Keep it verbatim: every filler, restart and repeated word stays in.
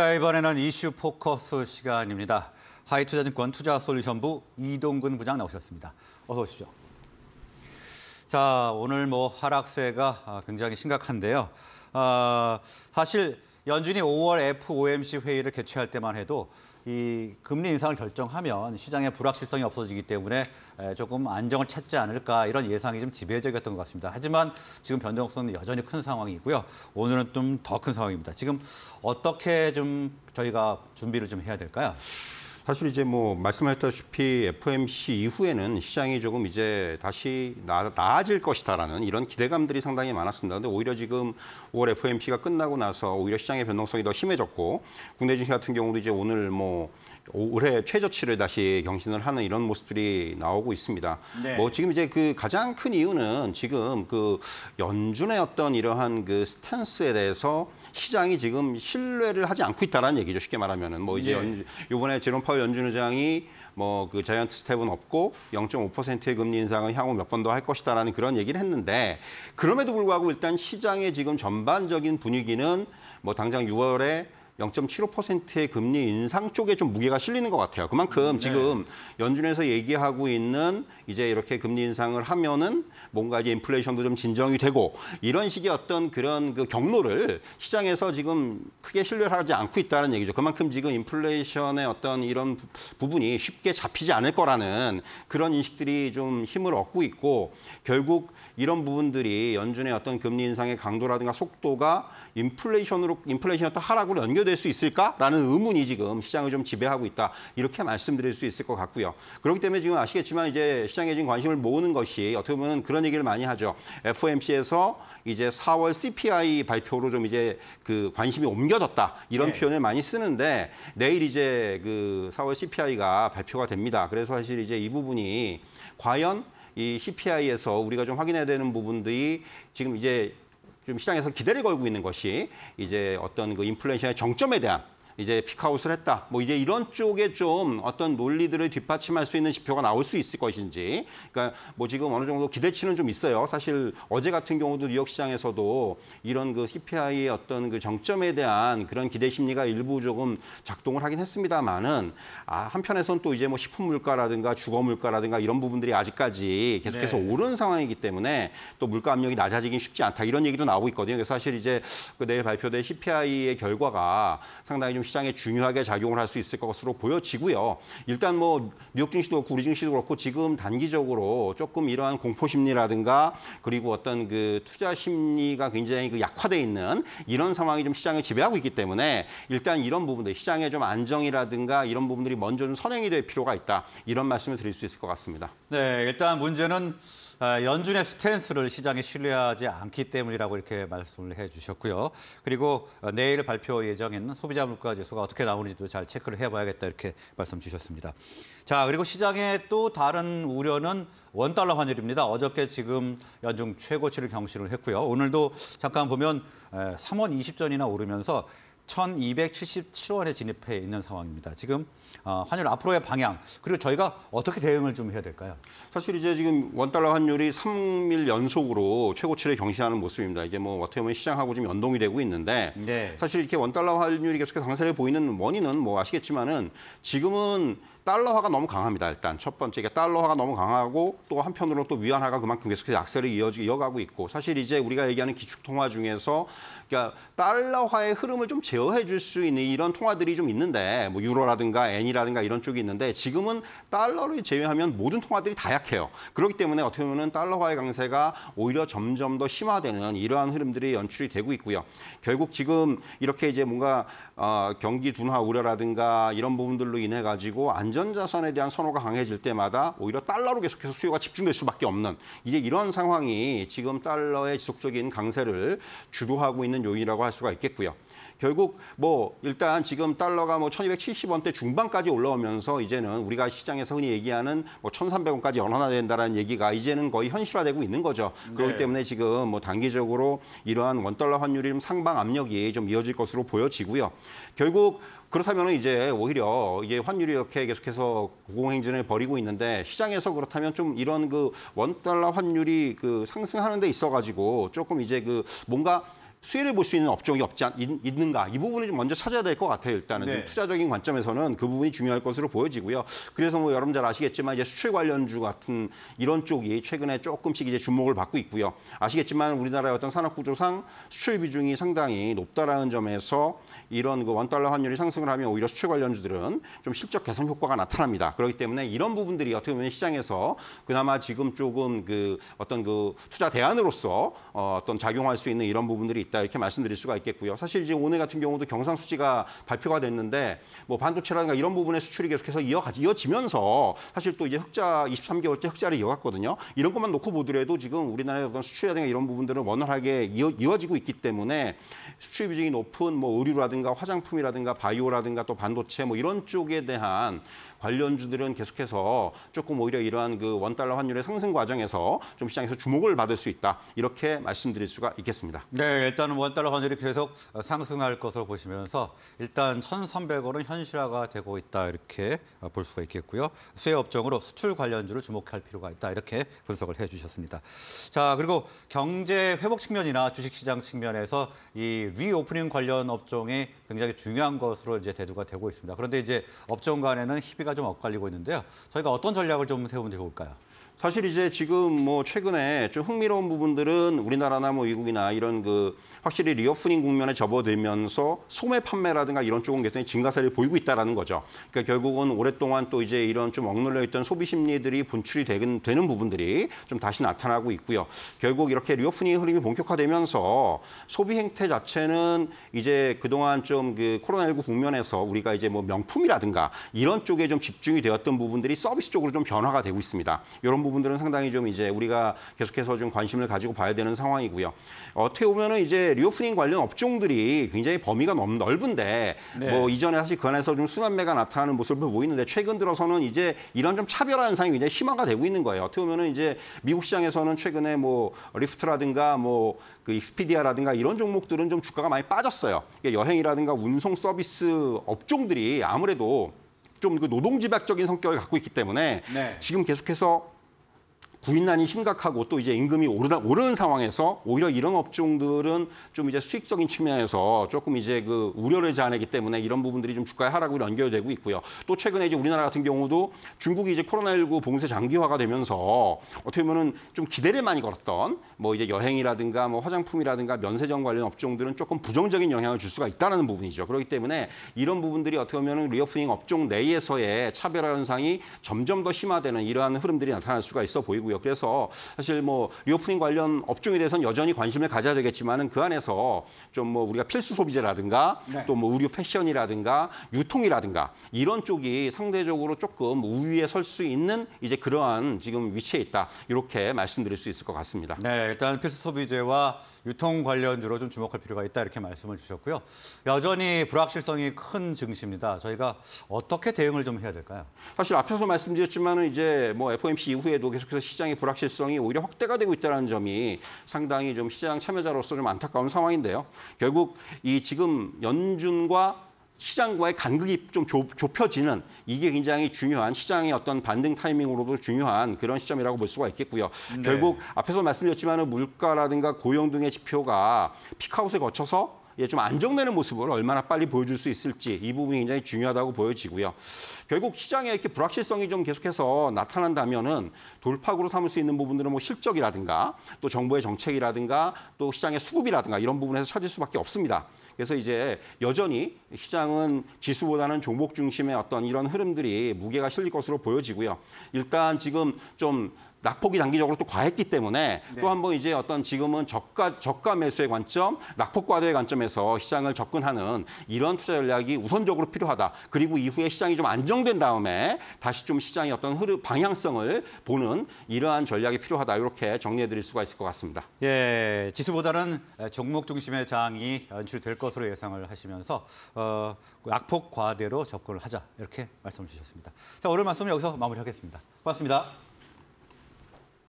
네, 이번에는 이슈 포커스 시간입니다. 하이투자증권 투자솔루션부 이동근 부장 나오셨습니다. 어서 오십시오. 자, 오늘 뭐 하락세가 굉장히 심각한데요. 아, 사실 연준이 오월 에프 오 엠 씨 회의를 개최할 때만 해도 이 금리 인상을 결정하면 시장의 불확실성이 없어지기 때문에 조금 안정을 찾지 않을까 이런 예상이 좀 지배적이었던 것 같습니다. 하지만 지금 변동성은 여전히 큰 상황이고요. 오늘은 좀 더 큰 상황입니다. 지금 어떻게 좀 저희가 준비를 좀 해야 될까요? 사실 이제 뭐 말씀하셨다시피 에프 오 엠 씨 이후에는 시장이 조금 이제 다시 나, 나아질 것이다라는 이런 기대감들이 상당히 많았습니다. 근데 오히려 지금 오월 에프 오 엠 씨가 끝나고 나서 오히려 시장의 변동성이 더 심해졌고 국내 증시 같은 경우도 이제 오늘 뭐 올해 최저치를 다시 경신을 하는 이런 모습들이 나오고 있습니다. 네. 뭐 지금 이제 그 가장 큰 이유는 지금 그 연준의 어떤 이러한 그 스탠스에 대해서 시장이 지금 신뢰를 하지 않고 있다라는 얘기죠. 쉽게 말하면은 뭐 이제 네. 이번에 제롬 파월 연준 의장이 뭐 그 자이언트 스텝은 없고 영 점 오 퍼센트의 금리 인상은 향후 몇 번 더 할 것이다라는 그런 얘기를 했는데 그럼에도 불구하고 일단 시장의 지금 전반적인 분위기는 뭐 당장 유월에 영 점 칠오 퍼센트의 금리 인상 쪽에 좀 무게가 실리는 것 같아요. 그만큼 지금 네. 연준에서 얘기하고 있는 이제 이렇게 금리 인상을 하면은 뭔가 이제 인플레이션도 좀 진정이 되고 이런 식의 어떤 그런 그 경로를 시장에서 지금 크게 신뢰를 하지 않고 있다는 얘기죠. 그만큼 지금 인플레이션의 어떤 이런 부, 부분이 쉽게 잡히지 않을 거라는 그런 인식들이 좀 힘을 얻고 있고 결국 이런 부분들이 연준의 어떤 금리 인상의 강도라든가 속도가 인플레이션으로 인플레이션의 하락으로 연결 될 수 있을까라는 의문이 지금 시장을 좀 지배하고 있다. 이렇게 말씀드릴 수 있을 것 같고요. 그렇기 때문에 지금 아시겠지만 이제 시장에 지금 관심을 모으는 것이 어떻게 보면 그런 얘기를 많이 하죠. 에프 오 엠 씨에서 이제 사월 씨 피 아이 발표로 좀 이제 그 관심이 옮겨졌다. 이런 네. 표현을 많이 쓰는데 내일 이제 그 사월 씨 피 아이가 발표가 됩니다. 그래서 사실 이제 이 부분이 과연 이 씨 피 아이에서 우리가 좀 확인해야 되는 부분들이 지금 이제 좀 시장에서 기대를 걸고 있는 것이 이제 어떤 그 인플레이션의 정점에 대한 이제 픽아웃을 했다. 뭐 이제 이런 쪽에 좀 어떤 논리들을 뒷받침할 수 있는 지표가 나올 수 있을 것인지. 그러니까 뭐 지금 어느 정도 기대치는 좀 있어요. 사실 어제 같은 경우도 뉴욕 시장에서도 이런 그 씨 피 아이의 어떤 그 정점에 대한 그런 기대 심리가 일부 조금 작동을 하긴 했습니다만은 아, 한편에서는 또 이제 뭐 식품 물가라든가 주거 물가라든가 이런 부분들이 아직까지 계속해서 네. 오른 상황이기 때문에 또 물가 압력이 낮아지긴 쉽지 않다. 이런 얘기도 나오고 있거든요. 그래서 사실 이제 그 내일 발표될 씨 피 아이의 결과가 상당히 좀 시장에 중요하게 작용을 할 수 있을 것으로 보여지고요. 일단 뭐 뉴욕 증시도 그렇고 우리 증시도 그렇고 지금 단기적으로 조금 이러한 공포 심리라든가 그리고 어떤 그 투자 심리가 굉장히 그 약화돼 있는 이런 상황이 좀 시장을 지배하고 있기 때문에 일단 이런 부분들 시장의 좀 안정이라든가 이런 부분들이 먼저 좀 선행이 될 필요가 있다. 이런 말씀을 드릴 수 있을 것 같습니다. 네, 일단 문제는 연준의 스탠스를 시장에 신뢰하지 않기 때문이라고 이렇게 말씀을 해주셨고요. 그리고 내일 발표 예정인 소비자 물가지수가 어떻게 나오는지도 잘 체크를 해봐야겠다 이렇게 말씀 주셨습니다. 자, 그리고 시장의 또 다른 우려는 원달러 환율입니다. 어저께 지금 연중 최고치를 경신을 했고요. 오늘도 잠깐 보면 삼 원 이십 전이나 오르면서 천이백칠십칠 원에 진입해 있는 상황입니다. 지금 환율 앞으로의 방향, 그리고 저희가 어떻게 대응을 좀 해야 될까요? 사실 이제 지금 원달러 환율이 삼 일 연속으로 최고치를 경신하는 모습입니다. 이제 뭐 어떻게 보면 시장하고 지금 연동이 되고 있는데 네. 사실 이렇게 원달러 환율이 계속해서 강세를 보이는 원인은 뭐 아시겠지만은 지금은 달러화가 너무 강합니다. 일단 첫 번째, 그러니까 달러화가 너무 강하고 또 한편으로 또 위안화가 그만큼 계속해서 약세를 이어가고 있고 사실 이제 우리가 얘기하는 기축통화 중에서 그러니까 달러화의 흐름을 좀 제어해 줄 수 있는 이런 통화들이 좀 있는데 뭐 유로라든가 엔이라든가 이런 쪽이 있는데 지금은 달러를 제외하면 모든 통화들이 다 약해요. 그렇기 때문에 어떻게 보면 달러화의 강세가 오히려 점점 더 심화되는 이러한 흐름들이 연출이 되고 있고요. 결국 지금 이렇게 이제 뭔가 어, 경기 둔화 우려라든가 이런 부분들로 인해 가지고 안전 자산에 대한 선호가 강해질 때마다 오히려 달러로 계속해서 수요가 집중될 수밖에 없는 이제 이런 상황이 지금 달러의 지속적인 강세를 주도하고 있는 요인이라고 할 수가 있겠고요. 결국 뭐 일단 지금 달러가 뭐 천이백칠십 원대 중반까지 올라오면서 이제는 우리가 시장에서 흔히 얘기하는 뭐 천삼백 원까지 연환화된다라는 얘기가 이제는 거의 현실화되고 있는 거죠. 네. 그렇기 때문에 지금 뭐 단기적으로 이러한 원달러 환율이 상방 압력이 좀 이어질 것으로 보여지고요. 결국 그렇다면 이제 오히려 이제 환율이 이렇게 계속해서 고공행진을 벌이고 있는데 시장에서 그렇다면 좀 이런 그 원달러 환율이 그 상승하는 데 있어가지고 조금 이제 그 뭔가 수혜를 볼 수 있는 업종이 없지 않, 있는가 이 부분을 좀 먼저 찾아야 될 것 같아요. 일단은 네. 투자적인 관점에서는 그 부분이 중요할 것으로 보여지고요. 그래서 뭐 여러분 잘 아시겠지만 이제 수출 관련주 같은 이런 쪽이 최근에 조금씩 이제 주목을 받고 있고요. 아시겠지만 우리나라의 어떤 산업 구조상 수출 비중이 상당히 높다라는 점에서 이런 그 원달러 환율이 상승을 하면 오히려 수출 관련주들은 좀 실적 개선 효과가 나타납니다. 그렇기 때문에 이런 부분들이 어떻게 보면 시장에서 그나마 지금 조금 그 어떤 그 투자 대안으로서 어떤 작용할 수 있는 이런 부분들이 있다 이렇게 말씀드릴 수가 있겠고요. 사실 지금 오늘 같은 경우도 경상수지가 발표가 됐는데 뭐 반도체라든가 이런 부분의 수출이 계속해서 이어가지 이어지면서 사실 또 이제 흑자 이십삼 개월째 흑자를 이어갔거든요. 이런 것만 놓고 보더라도 지금 우리나라의 어떤 수출이라든가 이런 부분들은 원활하게 이어, 이어지고 있기 때문에 수출 비중이 높은 뭐 의류라든가 화장품이라든가 바이오라든가 또 반도체 뭐 이런 쪽에 대한 관련주들은 계속해서 조금 오히려 이러한 그 원달러 환율의 상승 과정에서 좀 시장에서 주목을 받을 수 있다. 이렇게 말씀드릴 수가 있겠습니다. 네, 일단은 원달러 환율이 계속 상승할 것으로 보시면서 일단 천삼백 원은 현실화가 되고 있다. 이렇게 볼 수가 있겠고요. 수혜 업종으로 수출 관련주를 주목할 필요가 있다. 이렇게 분석을 해주셨습니다. 자, 그리고 경제 회복 측면이나 주식시장 측면에서 이 리오프닝 관련 업종이 굉장히 중요한 것으로 이제 대두가 되고 있습니다. 그런데 이제 업종 간에는 희비가 좀 엇갈리고 있는데요. 저희가 어떤 전략을 좀 세우면 좋을까요? 사실 이제 지금 뭐 최근에 좀 흥미로운 부분들은 우리나라나 뭐 미국이나 이런 그 확실히 리오프닝 국면에 접어들면서 소매 판매라든가 이런 쪽은 굉장히 증가세를 보이고 있다라는 거죠. 그러니까 결국은 오랫동안 또 이제 이런 좀 억눌려 있던 소비 심리들이 분출이 되는, 되는 부분들이 좀 다시 나타나고 있고요. 결국 이렇게 리오프닝 흐름이 본격화되면서 소비 행태 자체는 이제 그동안 좀 그 코로나십구 국면에서 우리가 이제 뭐 명품이라든가 이런 쪽에 좀 집중이 되었던 부분들이 서비스 쪽으로 좀 변화가 되고 있습니다. 이런 부분들은 상당히 좀 이제 우리가 계속해서 좀 관심을 가지고 봐야 되는 상황이고요. 어떻게 보면은 이제 리오프닝 관련 업종들이 굉장히 범위가 너무 넓은데 네. 뭐 이전에 사실 그 안에서 좀 순환매가 나타나는 모습을 보이는데 최근 들어서는 이제 이런 좀 차별화 현상이 굉장히 심화가 되고 있는 거예요. 어떻게 보면은 이제 미국 시장에서는 최근에 뭐 리프트라든가 뭐 그 익스피디아라든가 이런 종목들은 좀 주가가 많이 빠졌어요. 여행이라든가 운송 서비스 업종들이 아무래도 좀 그 노동 집약적인 성격을 갖고 있기 때문에 네. 지금 계속해서 구인난이 심각하고 또 이제 임금이 오르다, 오르는 상황에서 오히려 이런 업종들은 좀 이제 수익적인 측면에서 조금 이제 그 우려를 자아내기 때문에 이런 부분들이 좀 주가의 하락으로 연결되고 있고요. 또 최근에 이제 우리나라 같은 경우도 중국이 이제 코로나십구 봉쇄 장기화가 되면서 어떻게 보면은 좀 기대를 많이 걸었던 뭐 이제 여행이라든가 뭐 화장품이라든가 면세점 관련 업종들은 조금 부정적인 영향을 줄 수가 있다는 부분이죠. 그렇기 때문에 이런 부분들이 어떻게 보면은 리오프닝 업종 내에서의 차별화 현상이 점점 더 심화되는 이러한 흐름들이 나타날 수가 있어 보이고 그래서 사실 뭐 리오프닝 관련 업종에 대해서는 여전히 관심을 가져야 되겠지만은 그 안에서 좀 뭐 우리가 필수 소비재라든가 네. 또 뭐 의류 패션이라든가 유통이라든가 이런 쪽이 상대적으로 조금 우위에 설 수 있는 이제 그러한 지금 위치에 있다 이렇게 말씀드릴 수 있을 것 같습니다. 네, 일단 필수 소비재와 유통 관련주로 좀 주목할 필요가 있다 이렇게 말씀을 주셨고요. 여전히 불확실성이 큰 증시입니다. 저희가 어떻게 대응을 좀 해야 될까요? 사실 앞에서 말씀드렸지만은 이제 뭐 에프오엠씨 이후에도 계속해서 시장의 불확실성이 오히려 확대가 되고 있다는 점이 상당히 좀 시장 참여자로서 좀 안타까운 상황인데요. 결국 이 지금 연준과 시장과의 간극이 좀 좁혀지는 이게 굉장히 중요한 시장의 어떤 반등 타이밍으로도 중요한 그런 시점이라고 볼 수가 있겠고요. 네. 결국 앞에서 말씀드렸지만 물가라든가 고용 등의 지표가 피크아웃에 거쳐서 좀 안정되는 모습을 얼마나 빨리 보여줄 수 있을지 이 부분이 굉장히 중요하다고 보여지고요. 결국 시장에 이렇게 불확실성이 좀 계속해서 나타난다면은 돌파구로 삼을 수 있는 부분들은 뭐 실적이라든가 또 정부의 정책이라든가 또 시장의 수급이라든가 이런 부분에서 찾을 수밖에 없습니다. 그래서 이제 여전히 시장은 지수보다는 종목 중심의 어떤 이런 흐름들이 무게가 실릴 것으로 보여지고요. 일단 지금 좀 낙폭이 단기적으로 또 과했기 때문에 네. 또 한번 이제 어떤 지금은 저가 저가 매수의 관점, 낙폭 과대의 관점에서 시장을 접근하는 이런 투자 전략이 우선적으로 필요하다. 그리고 이후에 시장이 좀 안정된 다음에 다시 좀 시장의 어떤 흐름 방향성을 보는 이러한 전략이 필요하다. 이렇게 정리해드릴 수가 있을 것 같습니다. 예, 지수보다는 종목 중심의 장이 연출될 것으로 예상을 하시면서 어, 낙폭 과대로 접근을 하자 이렇게 말씀을 주셨습니다. 자, 오늘 말씀은 여기서 마무리하겠습니다. 고맙습니다.